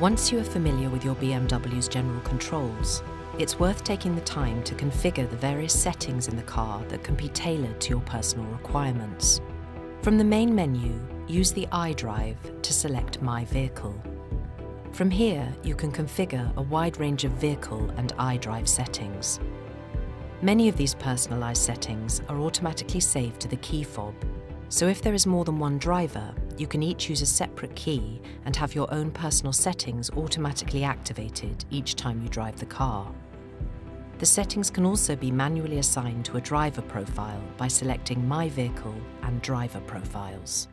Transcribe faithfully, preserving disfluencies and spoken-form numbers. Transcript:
Once you are familiar with your B M W's general controls, it's worth taking the time to configure the various settings in the car that can be tailored to your personal requirements. From the main menu, use the iDrive to select My Vehicle. From here, you can configure a wide range of vehicle and iDrive settings. Many of these personalised settings are automatically saved to the key fob, so if there is more than one driver, you can each use a separate key and have your own personal settings automatically activated each time you drive the car. The settings can also be manually assigned to a driver profile by selecting My Vehicle and Driver Profiles.